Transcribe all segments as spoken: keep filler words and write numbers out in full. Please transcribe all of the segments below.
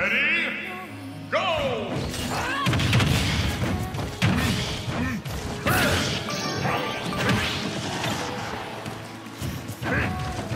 Ready? Go! Ready?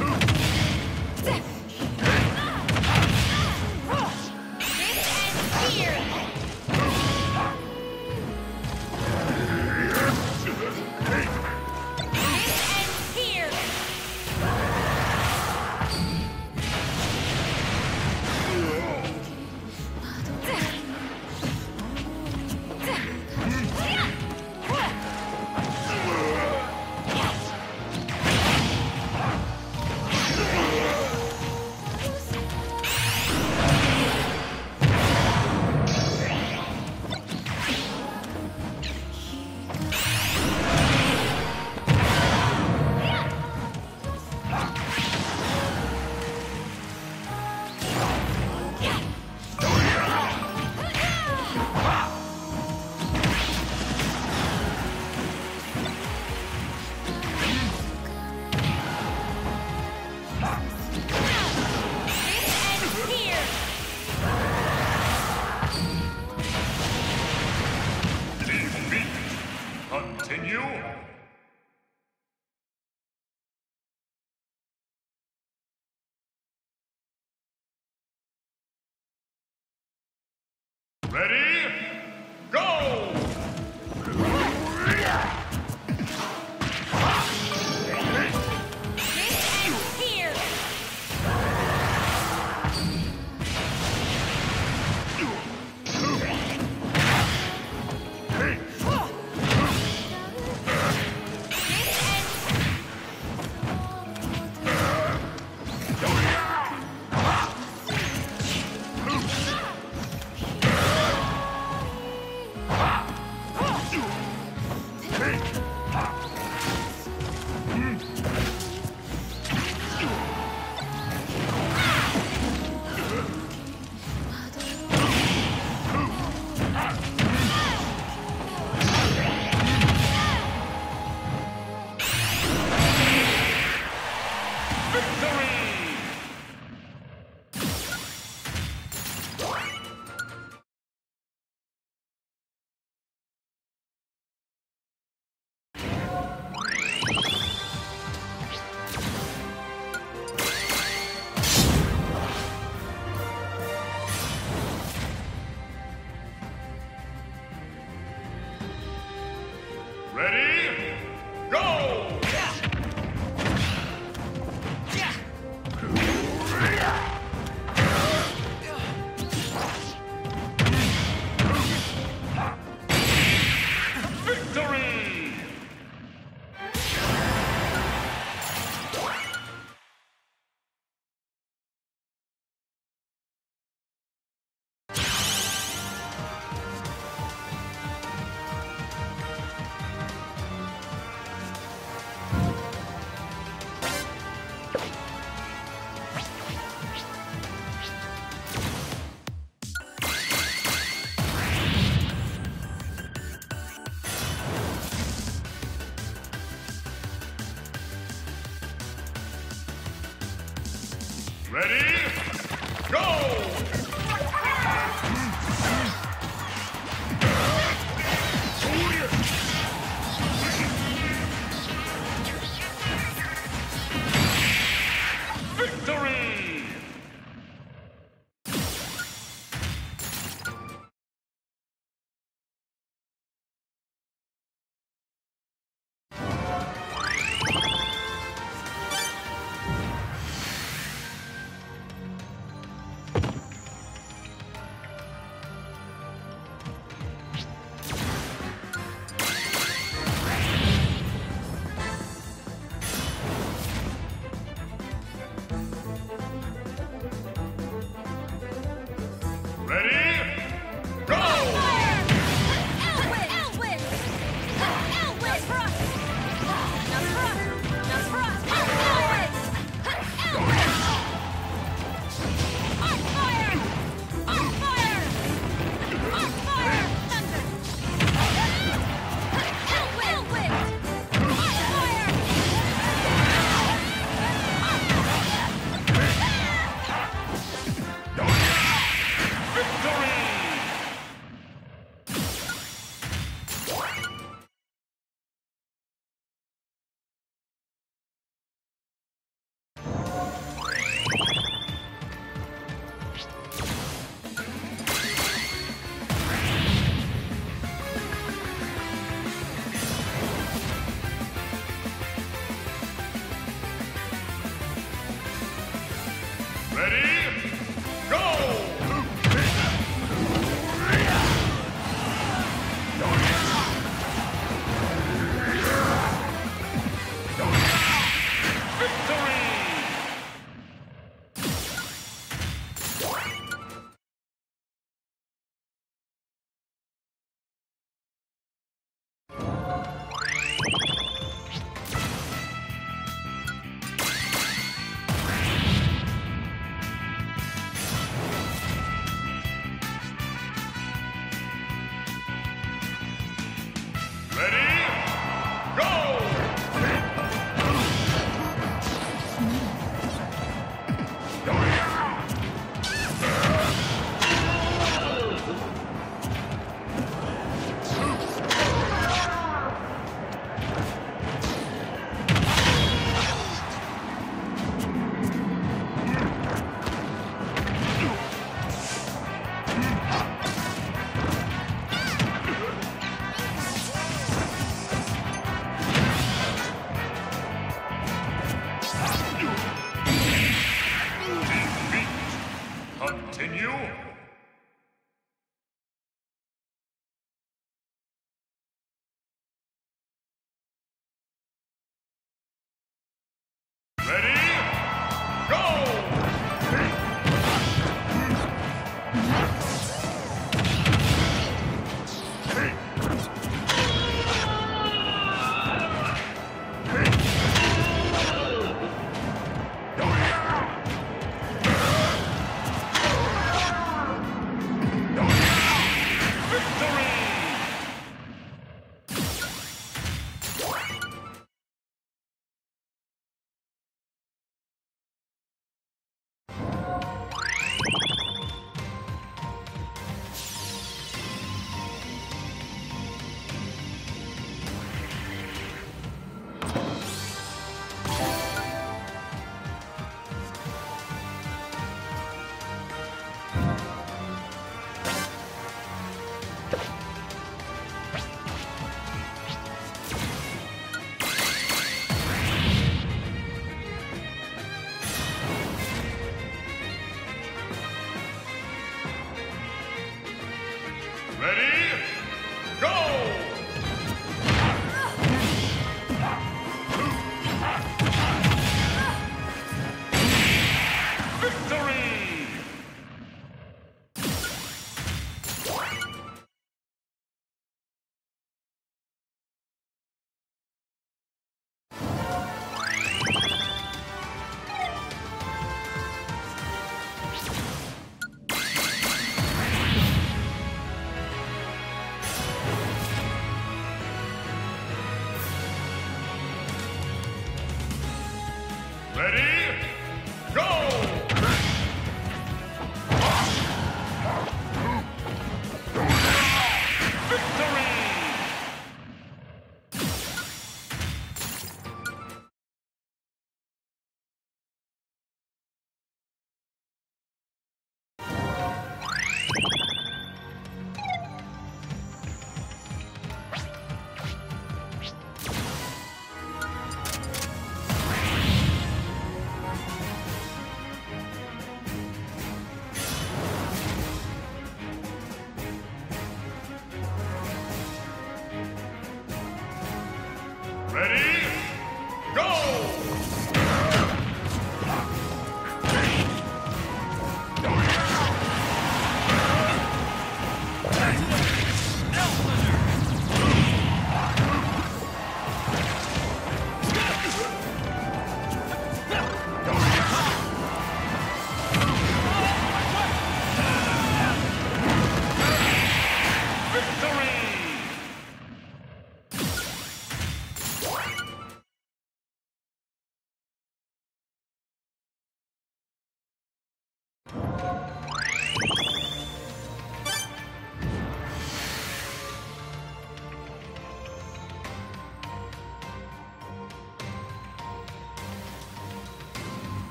Go! Ready? Go!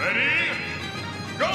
Ready? Go!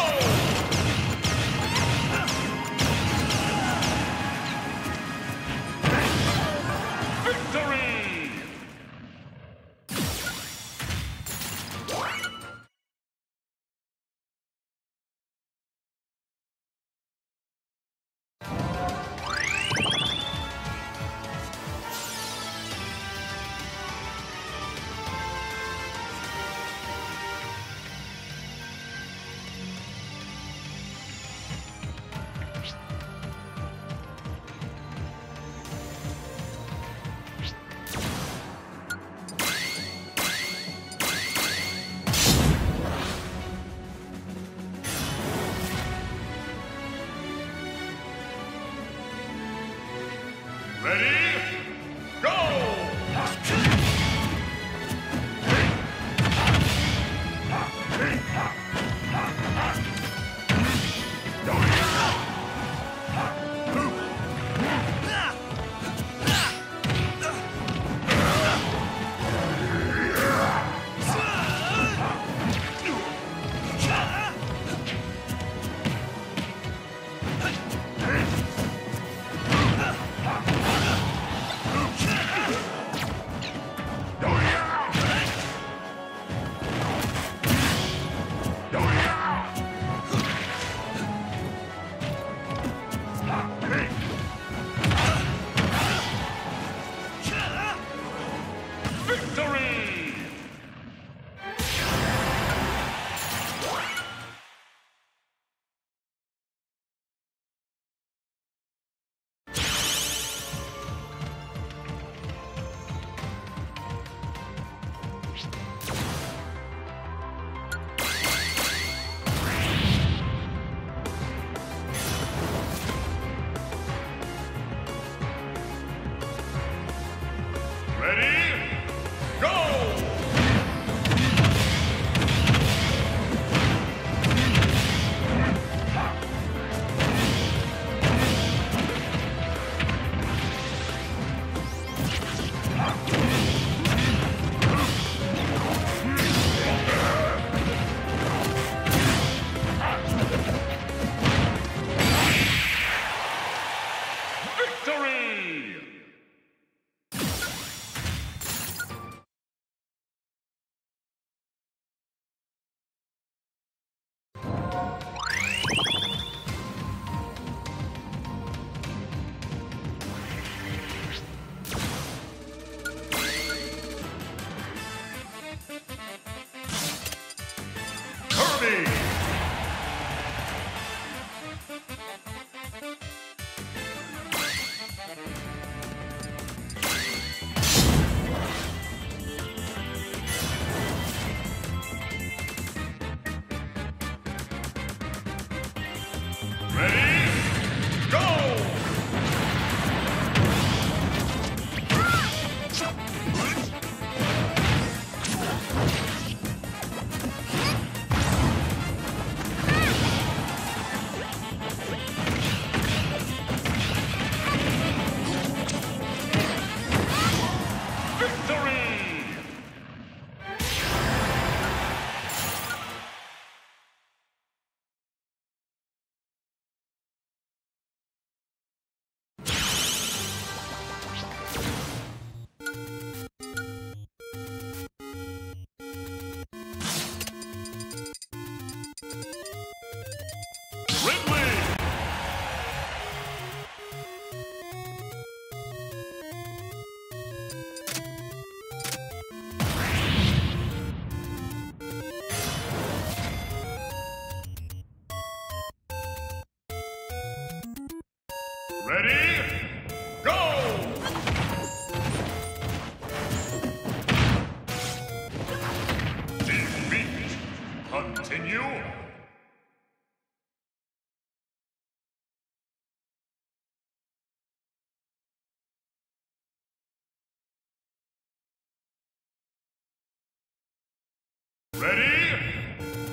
Ready?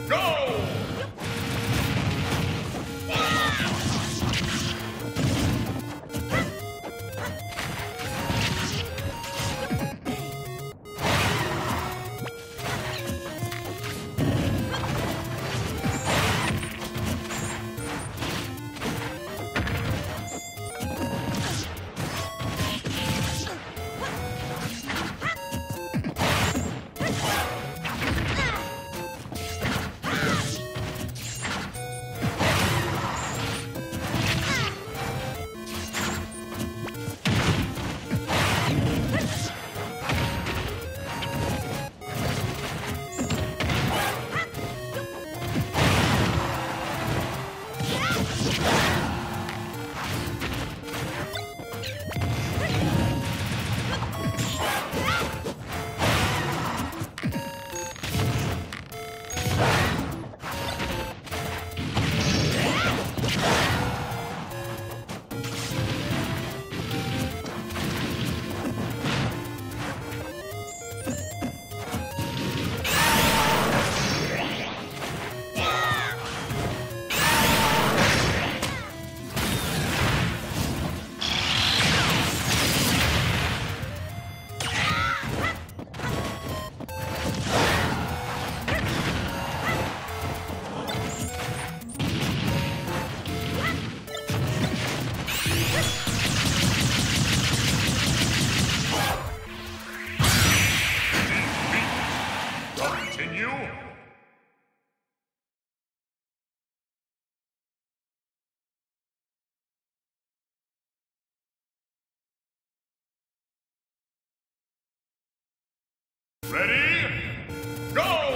Go! Ready? Go!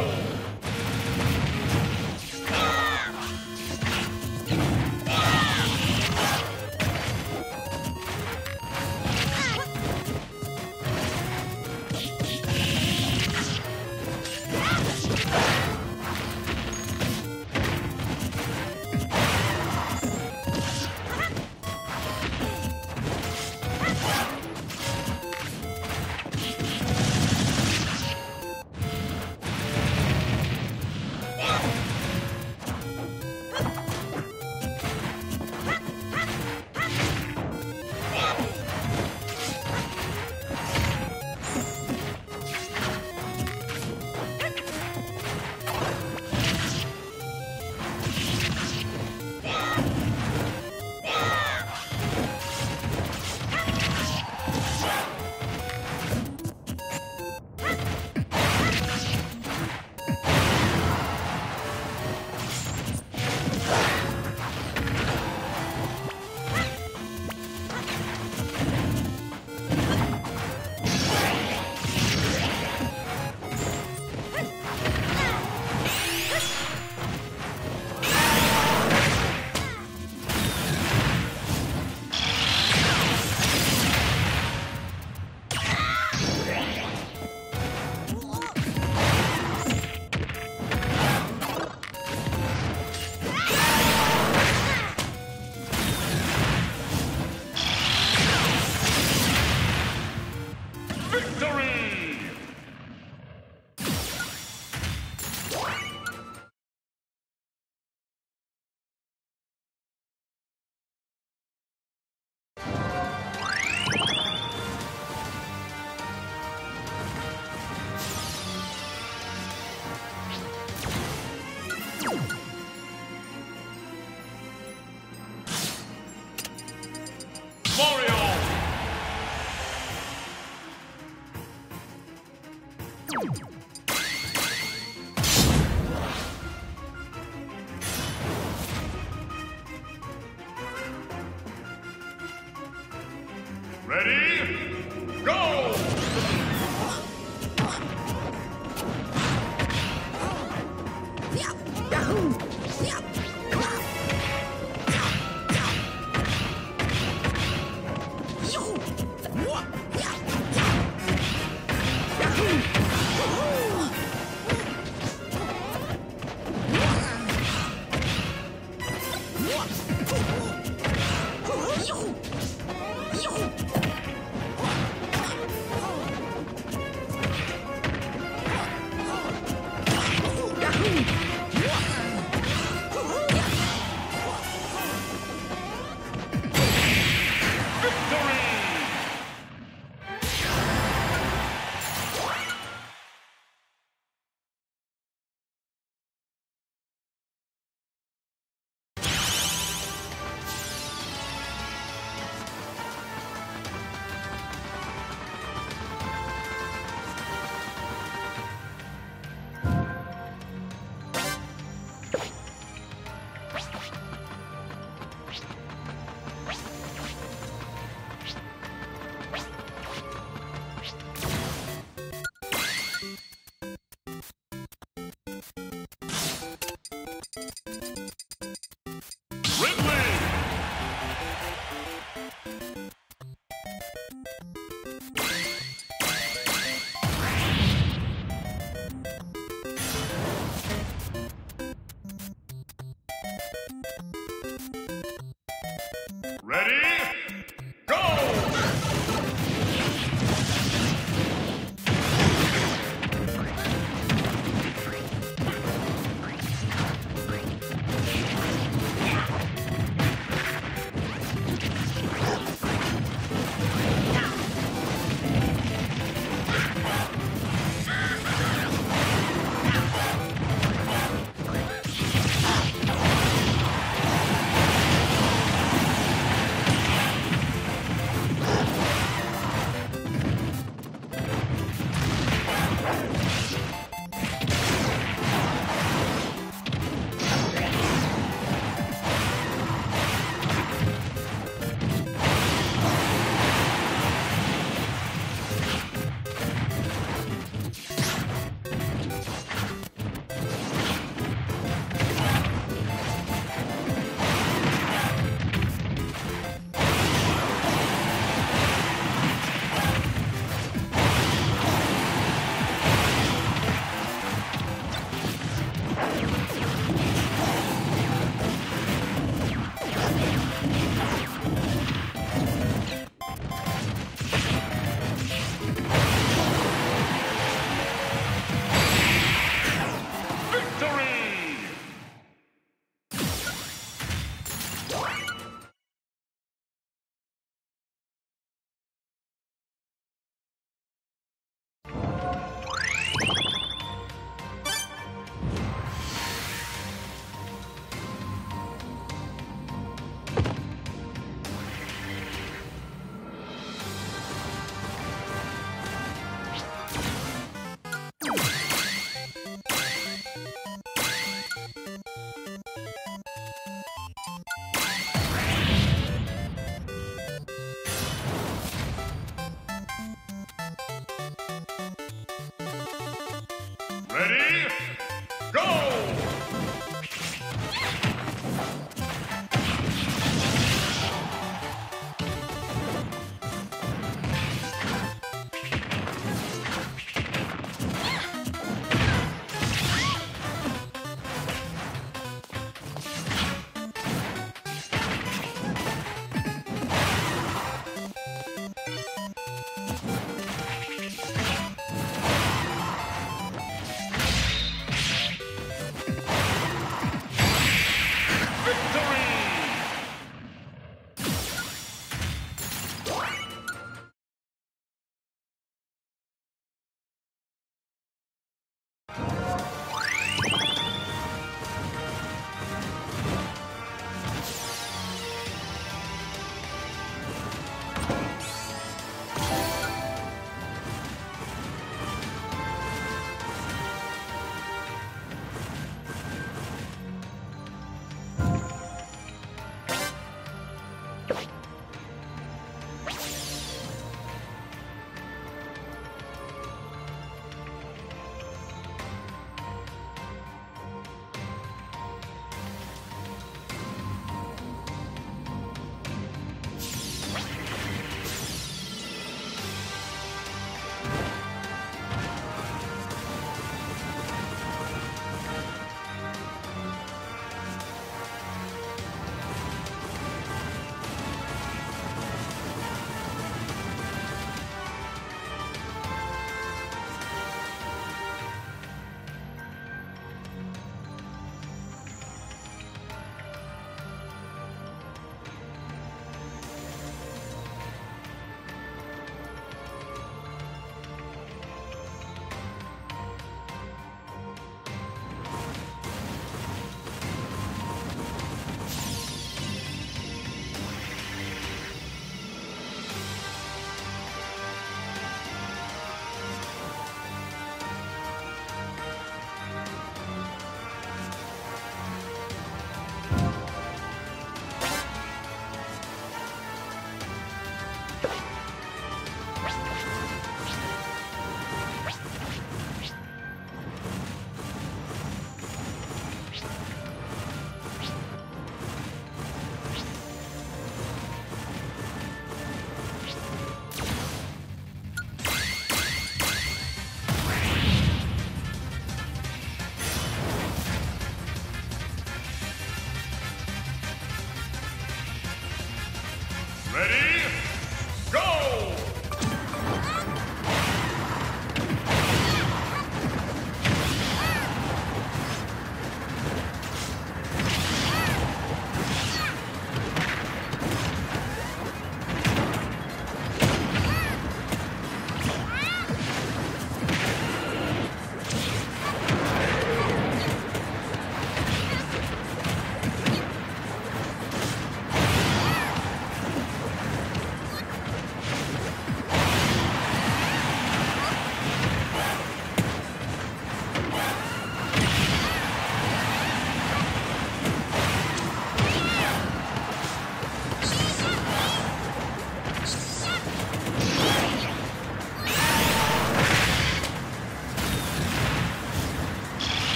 Ready?